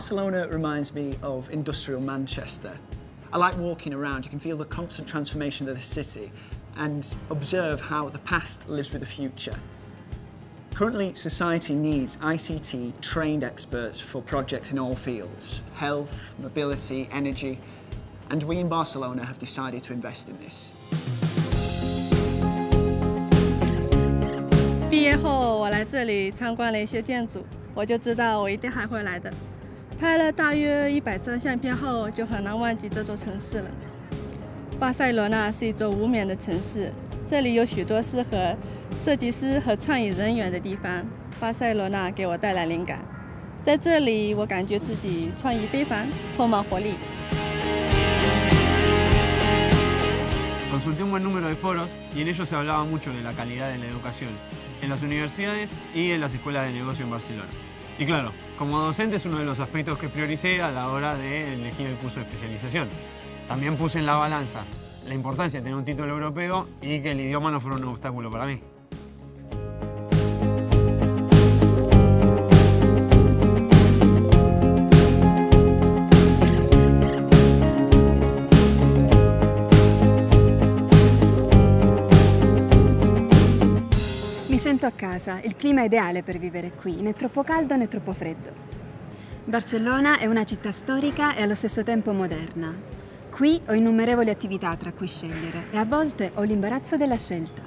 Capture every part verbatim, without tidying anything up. Barcelona reminds me of industrial Manchester. I like walking around. You can feel the constant transformation of the city and observe how the past lives with the future. Currently, society needs I C T trained experts for projects in all fields: health, mobility, energy, and we in Barcelona have decided to invest in this. 毕业后，我来这里参观了一些建筑，我就知道我一定还会来的。拍了大约一百张相片后，就很难忘记这座城市了。巴塞罗那是一座无眠的城市，这里有许多适合 设计师和创意人员的地方，巴塞罗那给我带来灵感。在这里，我感觉自己创意非凡，充满活力。Consulté un buen número de foros y en ellos se hablaba mucho de la calidad en la educación, en las universidades y en las escuelas de negocio en Barcelona. Y claro, como docente es uno de los aspectos que prioricé a la hora de elegir el curso de especialización. También puse en la balanza la importancia de tener un título europeo y que el idioma no fuera un obstáculo para mí. Mi sento a casa, il clima è ideale per vivere qui, né troppo caldo né troppo freddo. Barcellona è una città storica e allo stesso tempo moderna. Qui ho innumerevoli attività tra cui scegliere e a volte ho l'imbarazzo della scelta.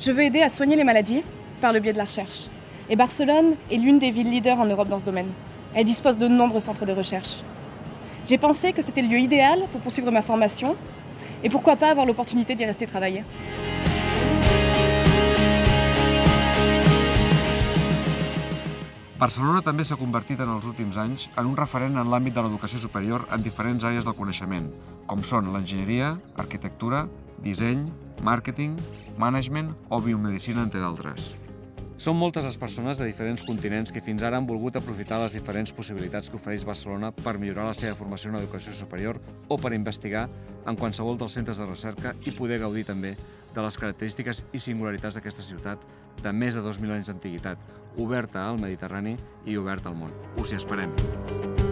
Je veux aider à soigner les maladies par le biais de la recherche. Et Barcelone est l'une des villes leaders en Europe dans ce domaine. Elle dispose de nombreux centres de recherche. J'ai pensé que c'était le lieu idéal pour poursuivre ma formation. Et pourquoi pas avoir l'opportunité d'y rester travailler. Barcelona també s'ha convertit en els últims anys en un referent en l'àmbit de l'educació superior en diferents àrees del coneixement, com són l'enginyeria, arquitectura, disseny, màrqueting, management o biomedicina, entre d'altres. Són moltes les persones de diferents continents que fins ara han volgut aprofitar les diferents possibilitats que ofereix Barcelona per millorar la seva formació en educació superior o per investigar en qualsevol dels centres de recerca i poder gaudir també de les característiques i singularitats d'aquesta ciutat de més de dos mil anys d'antiguitat, oberta al Mediterrani i oberta al món. Us hi esperem!